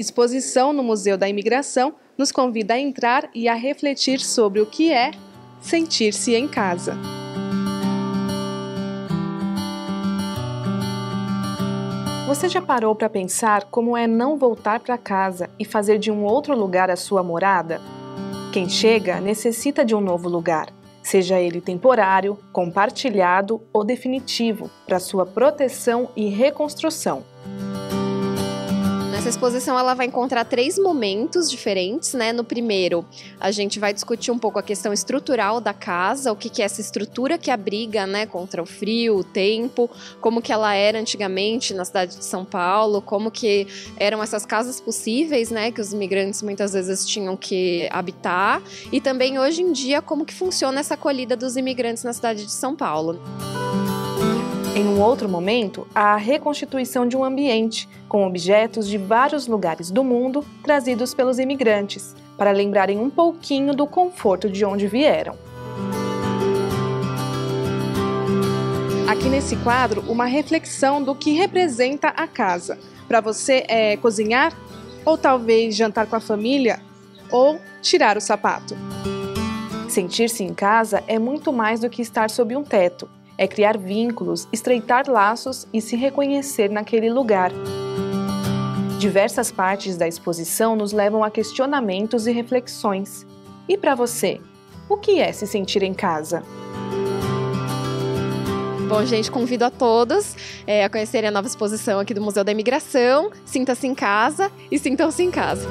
Exposição no Museu da Imigração nos convida a entrar e a refletir sobre o que é sentir-se em casa. Você já parou para pensar como é não voltar para casa e fazer de um outro lugar a sua morada? Quem chega necessita de um novo lugar, seja ele temporário, compartilhado ou definitivo, para sua proteção e reconstrução. Nessa exposição ela vai encontrar três momentos diferentes, né? No primeiro, a gente vai discutir um pouco a questão estrutural da casa, o que é essa estrutura que abriga, né, contra o frio, o tempo, como que ela era antigamente na cidade de São Paulo, como que eram essas casas possíveis, né, que os imigrantes muitas vezes tinham que habitar, e também hoje em dia como que funciona essa acolhida dos imigrantes na cidade de São Paulo. Em um outro momento, há a reconstituição de um ambiente, com objetos de vários lugares do mundo trazidos pelos imigrantes, para lembrarem um pouquinho do conforto de onde vieram. Aqui nesse quadro, uma reflexão do que representa a casa. Para você é cozinhar, ou talvez jantar com a família, ou tirar o sapato. Sentir-se em casa é muito mais do que estar sob um teto. É criar vínculos, estreitar laços e se reconhecer naquele lugar. Diversas partes da exposição nos levam a questionamentos e reflexões. E para você, o que é se sentir em casa? Bom, gente, convido a todos a conhecerem a nova exposição aqui do Museu da Imigração. Sinta-se em casa e sintam-se em casa.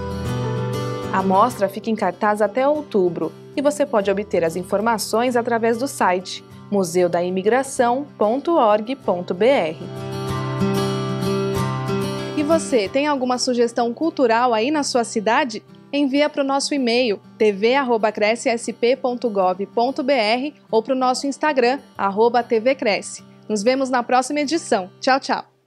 A mostra fica em cartaz até outubro e você pode obter as informações através do site museudaimigração.org.br. E você, tem alguma sugestão cultural aí na sua cidade? Envia para o nosso e-mail tv@crecisp.gov.br ou para o nosso Instagram @tvcresce. Nos vemos na próxima edição. Tchau, tchau!